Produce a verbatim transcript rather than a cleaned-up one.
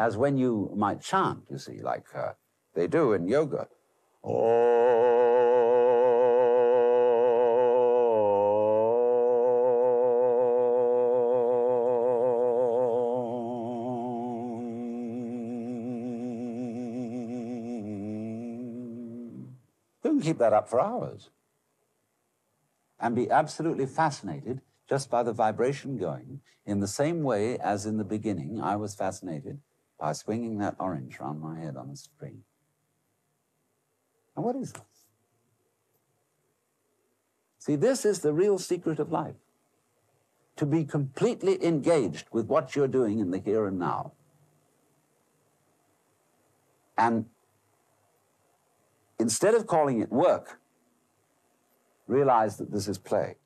as when you might chant, you see, like uh, they do in yoga. You can keep that up for hours and be absolutely fascinated just by the vibration going, in the same way as in the beginning I was fascinated by swinging that orange round my head on the string. And what is this? See, this is the real secret of life. To be completely engaged with what you're doing in the here and now. And instead of calling it work, realize that this is play.